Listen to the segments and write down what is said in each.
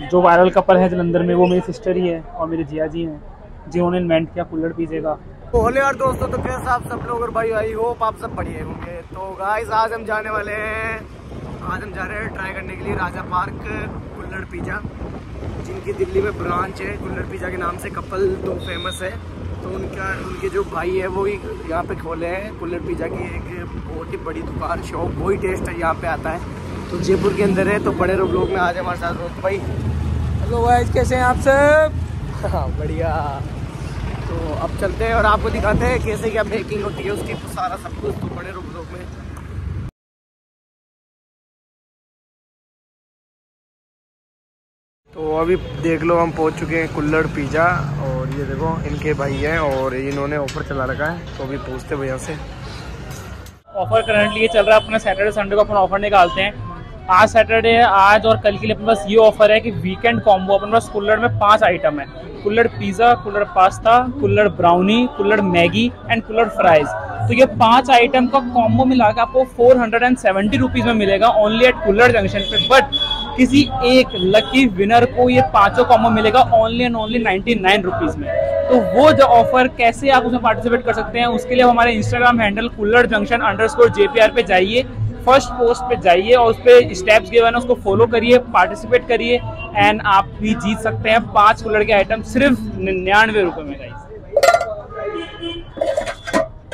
जो viral couple है जलंधर में वो मेरी सिस्टर ही है और मेरे जिया जी हैं, जिन्होंने इन्वेंट किया कुल्हड़ पिज़्ज़े का। होले और दोस्तों, तो कैसे आप सब लोग और भाई आई होप आप सब बढ़िया होंगे। तो गाइस आज हम जा रहे हैं ट्राई करने के लिए राजा पार्क कुल्हड़ पिज़्ज़ा, जिनकी दिल्ली में ब्रांच है। कुल्हड़ पिज़्ज़ा के नाम से कपल तो फेमस है, तो उनके जो भाई है वो ही यहाँ पे खोले हैं कुल्हड़ पिज़्ज़ा की एक बहुत ही बड़ी दुकान शॉप, वही टेस्ट है यहाँ पे आता है, तो जयपुर के अंदर है। तो बड़े लोग में आज हमारे साथ रोहित भाई। हेलो गाइस, कैसे हैं आप सब? हाँ बढ़िया। तो अब चलते हैं और आपको दिखाते हैं कैसे क्या मेकिंग होती है उसकी, सारा सब कुछ। तो बड़े लोग में तो अभी देख लो हम पहुंच चुके हैं कुल्हड़ पिज़्ज़ा, और ये देखो इनके भाई हैं और इन्होंने ऑफ़र चला रखा है, तो अभी पूछते भैया से। ऑफ़र करंटली ये चल रहा है, अपना सैटरडे संडे को अपन ऑफ़र निकालते हैं। आज सैटरडे है, आज और कल के लिए अपने पास ये ऑफ़र है कि वीकेंड कॉम्बो अपन पास कुल्हड़ में 5 आइटम है। कुल्हड़ पिज़्ज़ा, कुल्हड़ पास्ता, कुल्हड़ ब्राउनी, कुल्हड़ मैगी एंड कुल्हड़ फ्राइज़। तो ये 5 आइटम का कॉम्बो मिला के आपको 470 रुपीज़ में मिलेगा ओनली एट कुल्हड़ जंक्शन पे। बट किसी एक लकी विनर को ये 5 कॉम्बो मिलेगा ओनली एंड ओनली 99 रुपीज़ में। तो वो जो ऑफर कैसे आप उसमें पार्टिसिपेट कर सकते हैं, उसके लिए हमारे Instagram handle Kulhad Junction _JPR पे जाइए, फर्स्ट पोस्ट पे जाइए और उस पर स्टेप्स गिवन है, उसको फॉलो करिए, पार्टिसिपेट करिए एंड आप भी जीत सकते हैं 5 कुल्हड़ के आइटम सिर्फ 99 रुपये में। गाइस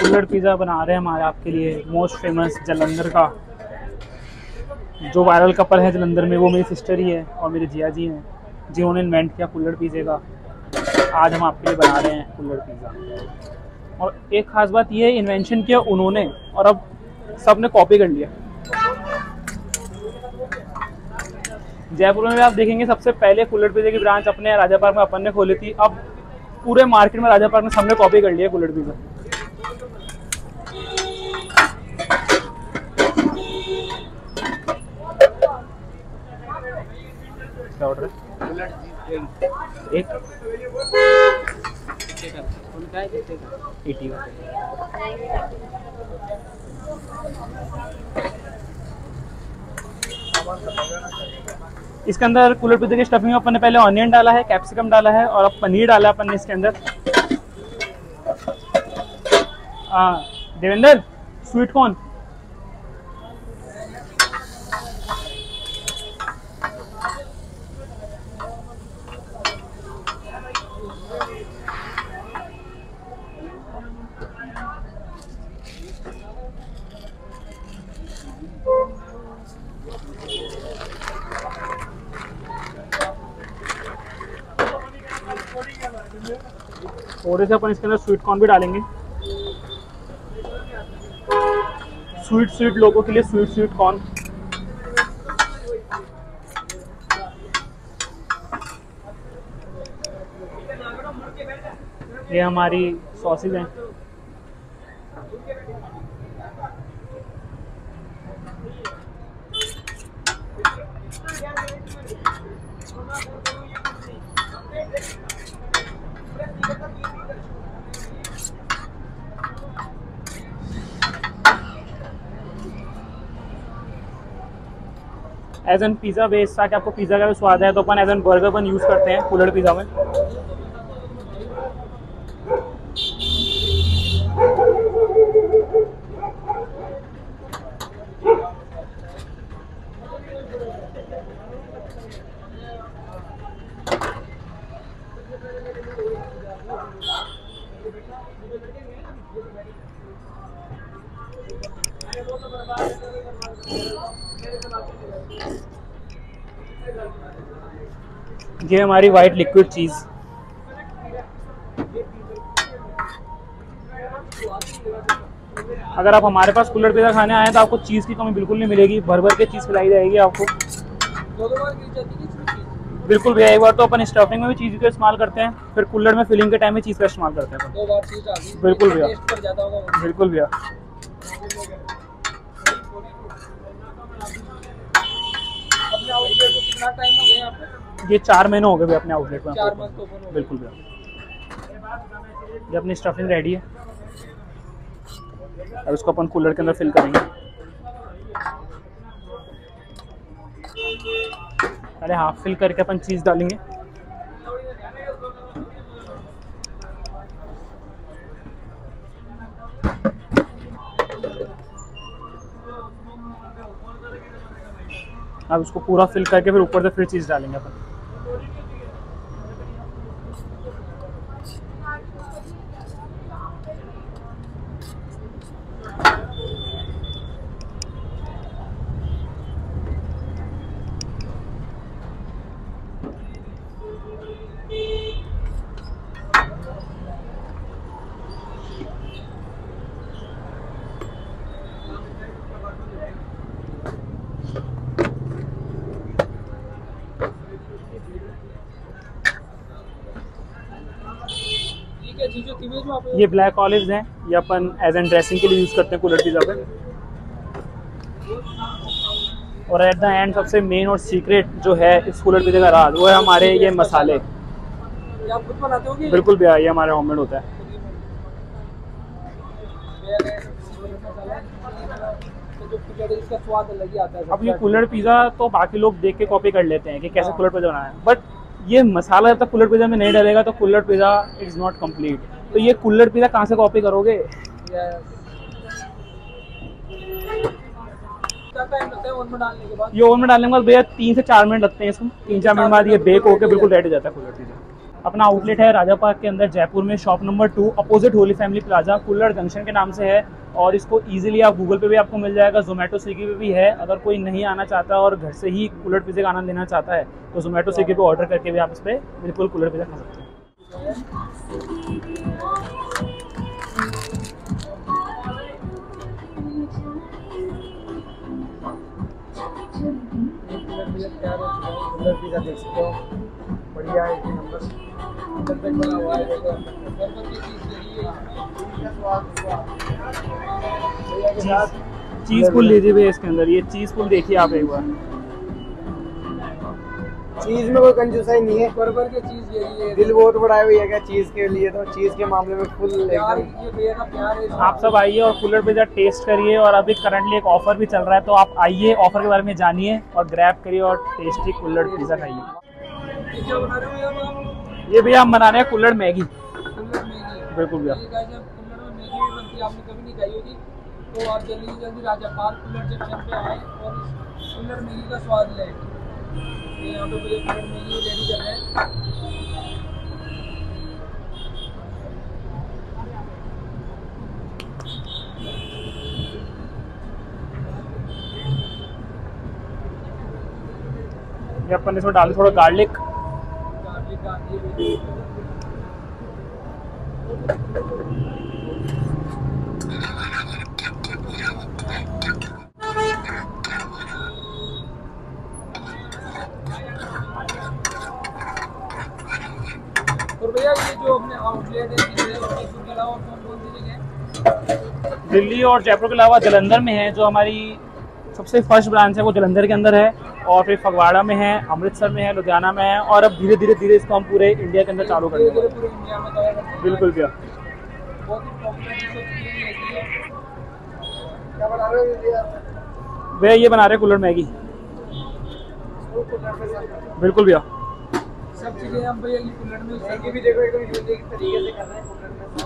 कुल्हड़ पिज़्ज़ा बना रहे हैं हमारे आपके लिए मोस्ट फेमस जालंधर का। जो वायरल कपल है जलंधर में वो मेरी सिस्टर ही है और मेरे जिया जी हैं, जिन्होंने इन्वेंट किया कुल्हड़ पिज़्ज़े का। आज हम आपके लिए बना रहे हैं कुल्हड़ पिज़्ज़ा, और एक ख़ास बात ये है इन्वेंशन किया उन्होंने और अब सब ने कॉपी कर लिया। जयपुर में भी आप देखेंगे सबसे पहले कुल्हड़ पिज़्ज़े की ब्रांच अपने राजा पार्क में अपन ने खोली थी, अब पूरे मार्केट में राजा पार्क में सबने कॉपी कर लिया कुल्हड़ पिज़्ज़ा। ऑर्डर एक इसके अंदर कुल्हड़ पिज़्ज़े की स्टफिंग में अपन ने पहले ऑनियन डाला है, कैप्सिकम डाला है और अब पनीर डाला अपन ने इसके अंदर। देवेंद्र स्वीट कॉर्न और ऐसे अपन इसके अंदर स्वीट कॉर्न भी डालेंगे। स्वीट लोगों के लिए स्वीट कॉर्न। ये हमारी सॉसेज हैं। एज एन पिज़्ज़ा बेस, ताकि आपको पिज़्ज़ा का भी स्वाद है, तो अपन एज एन बर्गर अपन यूज़ करते हैं कुल्हड़ पिज़्ज़ा में। ये हमारी वाइट लिक्विड चीज़। अगर आप हमारे पास कुल्हड़ पिज़्ज़ा खाने आए हैं तो आपको चीज़ की कमी बिल्कुल नहीं मिलेगी, भर के चीज़ खिलाई जाएगी आपको। बिल्कुल भैया, एक बार तो अपन स्टफिंग में भी चीज़ का इस्तेमाल करते हैं, फिर कुल्हड़ में फिलिंग के टाइम में चीज़ का इस्तेमाल करते हैं। बिल्कुल भैया, बिल्कुल भैया। कितना टाइम हो गया आपको? ये 4 महीने हो गए अपने आउटलेट में। 4 मंथ ओपन हो। बिल्कुल भैया, ये अपनी स्टफिंग रेडी है, अब इसको अपन कुल्हड़ के अंदर फिल करेंगे। पहले हाफ फिल करके अपन चीज़ डालेंगे। अब उसको पूरा फिल करके फिर ऊपर से फिर चीज़ डालेंगे अपन। ये ब्लैक ऑलिव्स हैं, ये अपन एज एन ड्रेसिंग के लिए यूज़ करते हैं कुल्हड़ पिज़्ज़ा पे। और एट द एंड सबसे मेन और सीक्रेट जो है इस कुल्हड़ पिज़्ज़ा का राज, वो है हमारे ये मसाले। बिल्कुल भैया, ये हमारे होममेड होता है। अब ये कुल्हड़ पिज़्ज़ा तो बाकी लोग देख के कॉपी कर लेते हैं कि कैसे कुल्हड़ पिज़्ज़ा बनाया है, बट ये मसाला जब तक कुल्हड़ पिज़्ज़ा में नहीं डलेगा तो कुल्हड़ पिज़्ज़ा इज़ नॉट कम्प्लीट। तो ये कुल्हड़ पिज़्ज़ा कहाँ से कॉपी करोगे? ये ओवन में डालने के बाद भैया 3 से 4 मिनट लगते हैं इसमें। 3-4 मिनट बाद ये बेक होकर बिल्कुल रेडी हो जाता है कुल्हड़ पिज़्ज़ा। अपना आउटलेट है राजा पार्क के अंदर जयपुर में, shop number 2 opposite Holi family plaza, Kulhad junction के नाम से है। और इसको ईजिली आप गूगल पे भी आपको मिल जाएगा, जोमेटो स्विगी पे भी है। अगर कोई नहीं आना चाहता और घर से ही कुल्हड़ पिज़्ज़े का आनंद लेना चाहता है तो जोमेटो स्विगी पे ऑर्डर करके भी आप इस पर बिल्कुल कुल्हड़ पिज़्ज़ा खा सकते हैं। बढ़िया है, बना हुआ है। चीज़ पुल लीजिए भैया इसके अंदर, ये चीज़ पुल देखिए आप एक बार। चीज़ में कोई कंजूसाई नहीं है, बर्गर के चीज़ ले लिए दिल बहुत बड़ा है भैया का चीज़ के लिए। तो चीज़ के मामले में फुल भैया का प्यार है। आप सब आइए और कुल्हड़ पिज़्ज़ा टेस्ट करिए। और अभी करंटली एक ऑफर भी चल रहा है, तो आप आइए, ऑफर के बारे में जानिए और ग्रैब करिए और टेस्टी कुल्हड़ पिज़्ज़ा खाइए। ये भैया हम बना रहे हैं कुल्हड़ मैगी। बिल्कुल भैया, तो आप जल्दी से जल्दी राजा पार्क कुल्हड़ जंक्शन पे आए और इस कुल्हड़ मैगी का स्वाद लें। यहाँ पे मुझे कुल्हड़ मैगी रेडी कर रहे हैं। ये अपन इसमें डाल थोड़ा गार्लिक। दिल्ली और जयपुर के अलावा जालंधर में है, जो हमारी सबसे फर्स्ट ब्रांच है वो जालंधर के अंदर है। और फिर फगवाड़ा में है, अमृतसर में है, लुधियाना में है। और अब धीरे धीरे धीरे इसको हम पूरे इंडिया के अंदर चालू करेंगे। बिल्कुल भैया, भैया ये बना रहे कुल्हड़ मैगी। बिल्कुल भैया, सब चीज़ें हम भैया की कुल्हड़ में भी देखो एकदम यूनिक तरीके से कर रहे हैं कुल्हड़ में सब।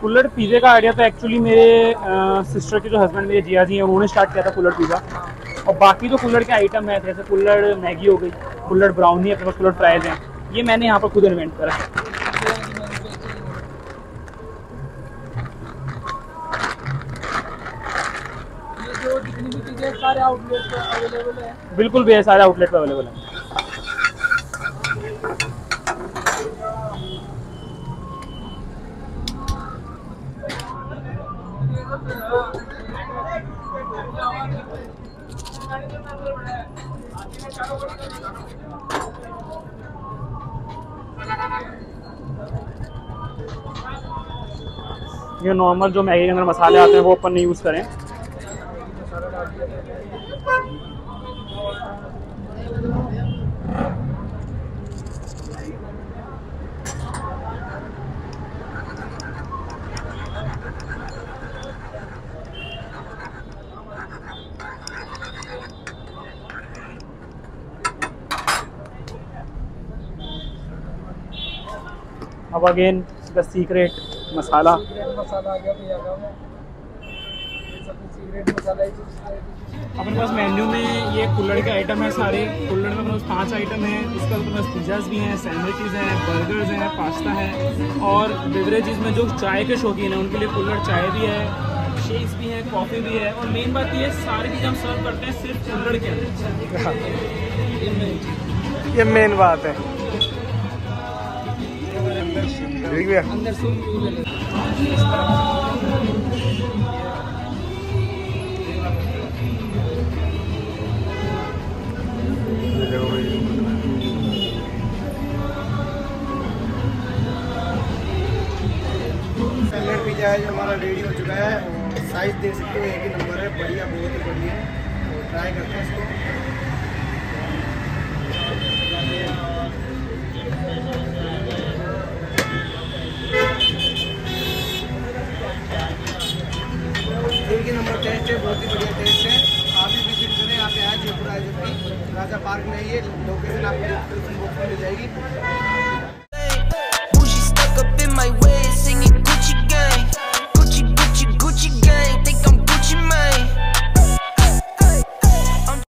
कुल्हड़ पिज़्ज़े का आइडिया तो एक्चुअली मेरे सिस्टर के जो हस्बैंड मेरे जिया जी हैं उन्होंने स्टार्ट किया था कुल्हड़ पिज़्ज़ा। और बाकी जो कुल्हड़ के आइटम है, जैसे कुल्हड़ मैगी हो गई, कुल्हड़ ब्राउनी है, कुल्हड़ फ्राइज हैं, ये मैंने यहाँ पर खुद इन्वेंट करा है। ये जो जितनी भी चीज़ें सारे आउटलेट पर अवेलेबल है। बिल्कुल भैया, सारे आउटलेट पर अवेलेबल है। ये नॉर्मल जो मैगी के अंदर मसाले आते हैं वो अपन नहीं यूज़ करें। अब again the secret masala, secret masala आ गया भैया का। ये सब सीक्रेट मसाला ही अपने पास मेन्यू में। ये कुल्हड़ के आइटम है सारे, कुल्हड़ में बस 5 आइटम हैं। इसका अपने पास पिज़्ज़ाज़ भी हैं, सैंडविचेस हैं, बर्गर्स हैं, पास्ता है और बेवरेजेस में जो चाय के शौकीन हैं उनके लिए कुल्हड़ चाय भी है, शेक्स भी हैं, कॉफ़ी भी है। और मेन बात ये सारी चीज़ हम सर्व करते हैं सिर्फ कुल्हड़ के अंदर, ये मेन बात है। कुल्हड़ पिज़्ज़ा है जो हमारा रेडी हो चुका है। साइज देख सकते हो, एक ही नंबर है, बढ़िया, बहुत ही बढ़िया। ट्राई करते हैं इसको। एक ही नंबर टेस्ट है, बहुत ही बढ़िया टेस्ट है। आप भी विजिट करें, आप यहाँ जयपुर आ जाइए, राजा पार्क में। ये लोकेशन आपको डिस्क्रिप्शन बॉक्स में मिल जाएगी।